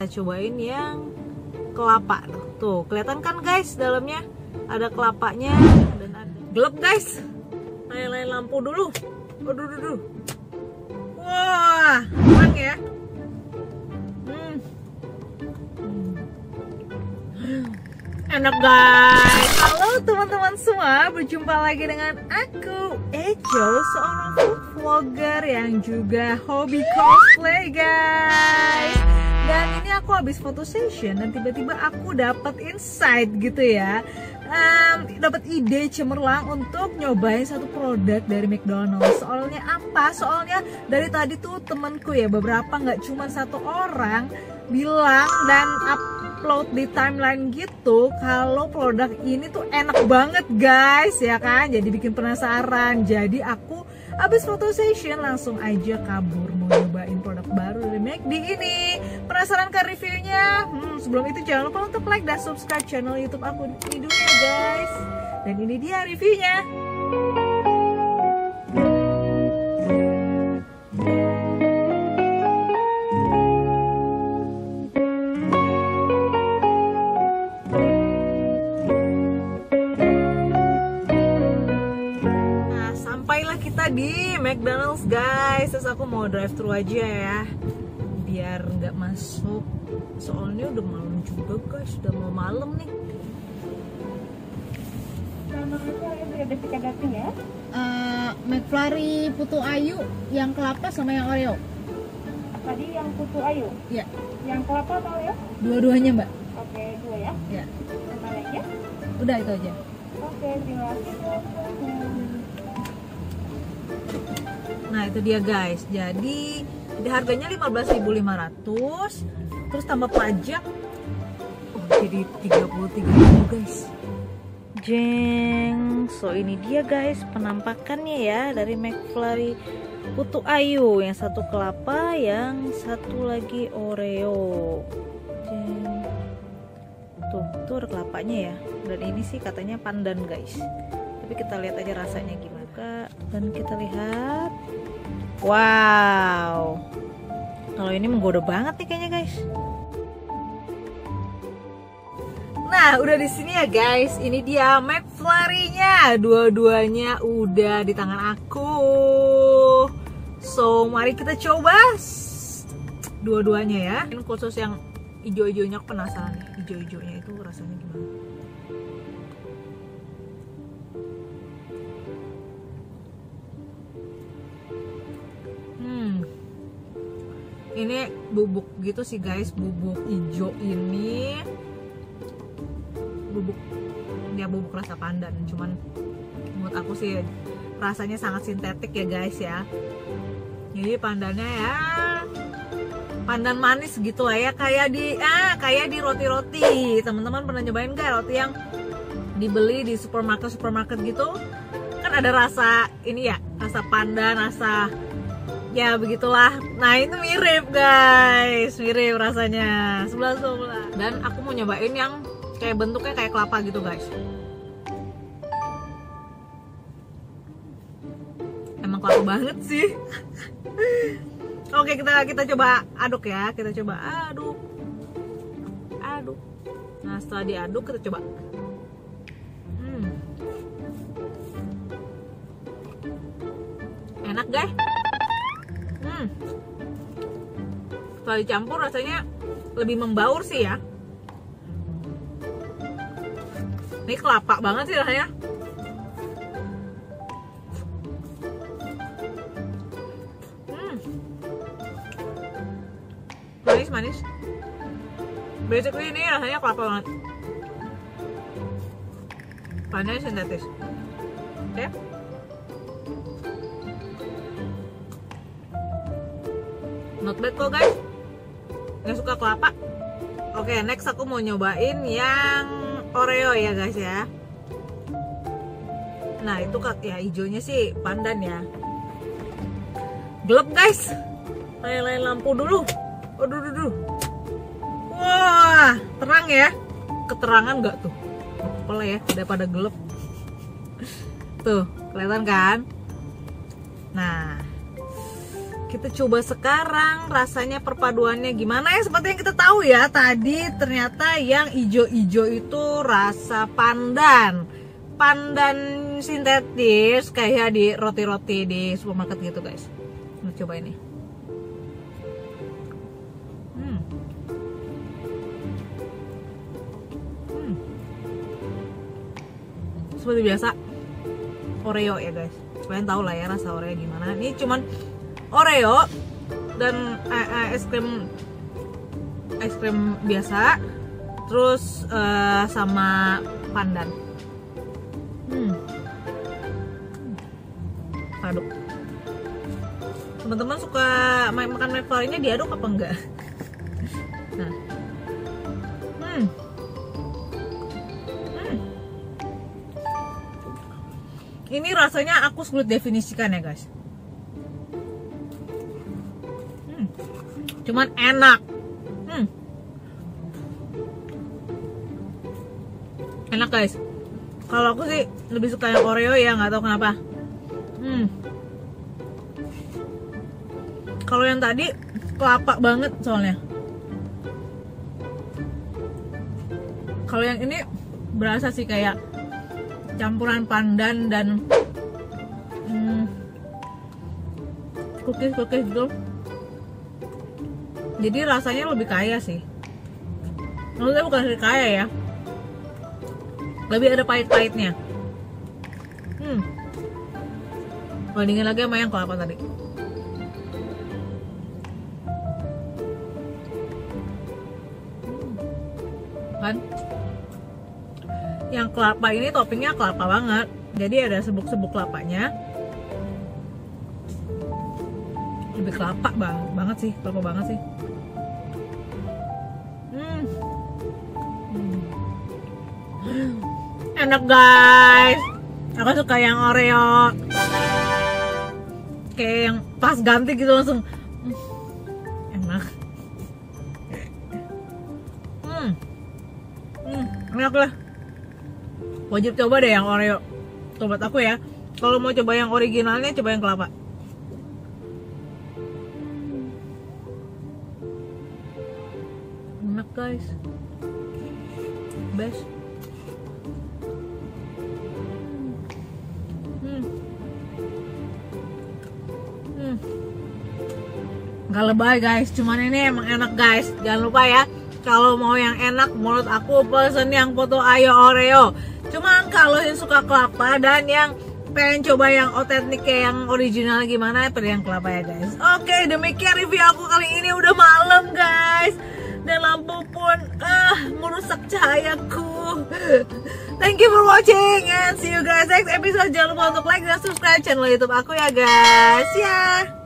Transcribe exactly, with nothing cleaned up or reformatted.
Kita cobain yang kelapa tuh. Tuh, kelihatan kan guys dalamnya ada kelapanya dan ada. Gelap guys. Nyalain lampu dulu. Aduh, aduh, aduh. Wah, enak ya. Hmm. Enak guys. Halo teman-teman semua, berjumpa lagi dengan aku Ejo, seorang food vlogger yang juga hobi cosplay guys. Dan ini aku habis foto session dan tiba-tiba aku dapat insight gitu ya, um, dapat ide cemerlang untuk nyobain satu produk dari McDonald's. Soalnya apa? Soalnya dari tadi tuh temanku ya, beberapa nggak cuma satu orang bilang dan upload di timeline gitu kalau produk ini tuh enak banget guys ya kan. Jadi bikin penasaran. Jadi aku habis foto session langsung aja kabur mau nyobain produk baru dari McD ini. Penasaran kan reviewnya? Hmm, sebelum itu jangan lupa untuk like dan subscribe channel YouTube aku ini dulu ya guys. Dan ini dia reviewnya. Nah, sampailah kita di McDonald's guys. Terus aku mau drive thru aja ya, biar nggak masuk, soalnya udah malam juga guys, udah mau malam nih. Uh, McFlurry, Putu Ayu, yang kelapa sama yang Oreo. Tadi yang Putu Ayu? Iya. Yang kelapa atau Oreo? Dua-duanya mbak. Oke, dua ya? Iya. Mana aja? Udah itu aja. Oke, terima kasih. Nah itu dia guys, jadi harganya lima belas ribu lima ratus terus tambah pajak, oh, jadi tiga puluh tiga ribu guys. Jeng, so ini dia guys penampakannya ya dari McFlurry Putu Ayu, yang satu kelapa, yang satu lagi Oreo. Jeng. Tuh, tuh ada kelapanya ya. Dan ini sih katanya pandan guys. Tapi kita lihat aja rasanya gimana. Dan kita lihat. Wow, kalau ini menggoda banget nih kayaknya guys. Nah udah di sini ya guys, ini dia McFlurry-nya, dua-duanya udah di tangan aku. So mari kita coba dua-duanya ya. Ini khusus yang ijo-ijonya, aku penasaran nih ijo-ijonya itu rasanya gimana. Ini bubuk gitu sih guys, bubuk hijau ini, bubuk dia bubuk rasa pandan, cuman menurut aku sih rasanya sangat sintetik ya guys ya. Jadi pandannya ya pandan manis gitu lah ya, kayak di ah kayak di roti-roti. Teman-teman pernah nyobain gak roti yang dibeli di supermarket supermarket gitu? Kan ada rasa ini ya, rasa pandan, rasa ya begitulah. Nah itu mirip guys, mirip rasanya sebelah-sebelah. Dan aku mau nyobain yang kayak bentuknya kayak kelapa gitu guys. Emang kelapa banget sih. Oke, kita kita coba aduk ya, kita coba aduk, aduk. Nah setelah diaduk kita coba. Hmm. Enak guys. Setelah dicampur rasanya lebih membaur sih ya. Ini kelapa banget sih rasanya. Hmm. Manis manis. Basically ini rasanya kelapa banget. Pandan sintetis. Oke. Okay. Not bad kok guys, yang suka kelapa. Oke, next aku mau nyobain yang Oreo ya guys ya. Nah itu kak ya, hijaunya sih pandan ya. Gelap guys, nyalain lampu dulu. Aduh, aduh, aduh. Wah terang ya, keterangan nggak tuh? Apalah ya, daripada gelap. Tuh kelihatan kan? Nah. Kita coba sekarang rasanya perpaduannya gimana ya. Seperti yang kita tahu ya tadi, ternyata yang ijo-ijo itu rasa pandan. Pandan sintetis kayak di roti-roti di supermarket gitu guys. Nah, coba ini. Hmm. Hmm. Seperti biasa Oreo ya guys. Kalian tahu lah ya rasa Oreo gimana. Ini cuman Oreo dan es krim es krim biasa, terus uh, sama pandan. Hmm. Aduk. Teman-teman suka makan McFlurry-nya diaduk apa enggak? Nah. Hmm. Hmm. Ini rasanya aku sulit definisikan ya guys. Cuman enak, hmm. enak guys. Kalau aku sih lebih suka yang Oreo ya, nggak tahu kenapa. Hmm. Kalau yang tadi kelapa banget soalnya. Kalau yang ini berasa sih kayak campuran pandan dan hmm, cookies-cookies gitu. Jadi rasanya lebih kaya sih. Maksudnya bukan lebih kaya ya. Lebih ada pahit-pahitnya. Hmm. Bandingin lagi sama yang kelapa tadi. Kan? Yang kelapa ini toppingnya kelapa banget. Jadi ada sebuk-sebuk kelapanya. Lebih kelapa bang, banget sih, kelapa banget sih. Hmm. Hmm. Enak guys. Aku suka yang Oreo. Kayak yang pas ganti gitu langsung. Hmm. Enak. Hmm. Hmm. Enak lah. Wajib coba deh yang Oreo. Tobat aku ya. Kalau mau coba yang originalnya, coba yang kelapa. Enak guys, best. Hmm. Hmm. Nggak lebay guys, cuman ini emang enak guys. Jangan lupa ya, kalau mau yang enak menurut aku pesen yang Putu Ayu Oreo. Cuman kalau yang suka kelapa dan yang pengen coba yang otentik kayak yang original gimana, pilih yang kelapa ya guys. Oke, demikian review aku kali ini. Udah malam guys. Dan lampu pun ah, merusak cahayaku. Thank you for watching and see you guys next episode. Jangan lupa untuk like dan subscribe channel YouTube aku ya guys. Ya. Yeah.